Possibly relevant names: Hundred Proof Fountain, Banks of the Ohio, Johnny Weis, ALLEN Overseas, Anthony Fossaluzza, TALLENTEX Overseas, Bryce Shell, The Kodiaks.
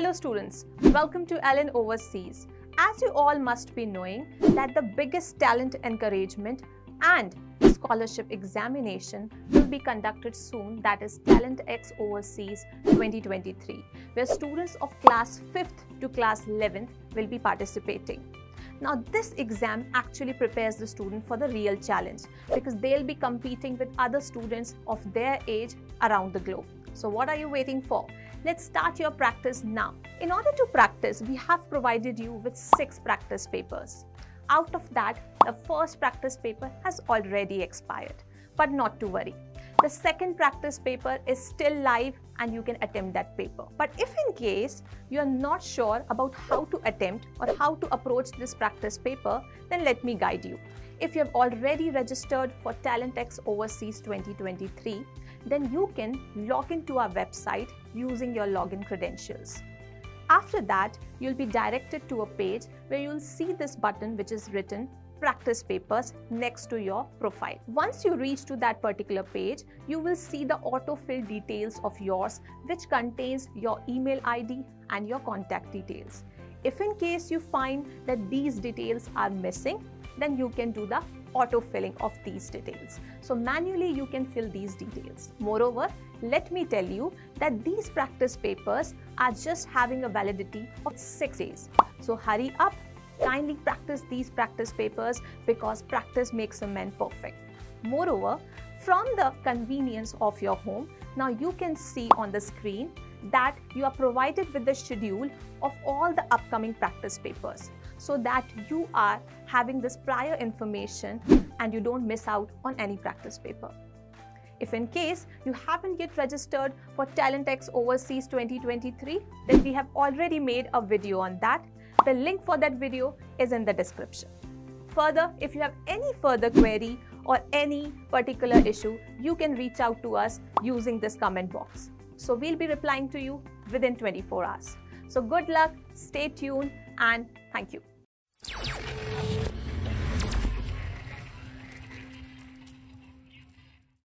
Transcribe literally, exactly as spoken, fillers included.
Hello students, welcome to ALLEN Overseas. As you all must be knowing that the biggest talent encouragement and scholarship examination will be conducted soon, that is TALLENTEX Overseas twenty twenty-three, where students of class fifth to class eleventh will be participating. Now this exam actually prepares the student for the real challenge because they'll be competing with other students of their age around the globe. So what are you waiting for? Let's start your practice now. In order to practice, we have provided you with six practice papers. Out of that, the first practice paper has already expired, but not to worry. The second practice paper is still live and you can attempt that paper. But if in case you are not sure about how to attempt or how to approach this practice paper, then let me guide you. If you have already registered for TALLENTEX Overseas twenty twenty-three, then you can log into our website using your login credentials. After that, you'll be directed to a page where you'll see this button which is written practice papers next to your profile. Once you reach to that particular page, you will see the autofill details of yours which contains your email I D and your contact details. If in case you find that these details are missing, then you can do the autofilling of these details. So manually you can fill these details. Moreover, let me tell you that these practice papers are just having a validity of six days. So hurry up, kindly practice these practice papers because practice makes a man perfect. Moreover, from the convenience of your home, now you can see on the screen that you are provided with the schedule of all the upcoming practice papers, so that you are having this prior information and you don't miss out on any practice paper. If in case you haven't yet registered for TALLENTEX Overseas twenty twenty-three, then we have already made a video on that. The link for that video is in the description. Further, if you have any further query or any particular issue, you can reach out to us using this comment box. So we'll be replying to you within twenty-four hours. So good luck, stay tuned, and thank you.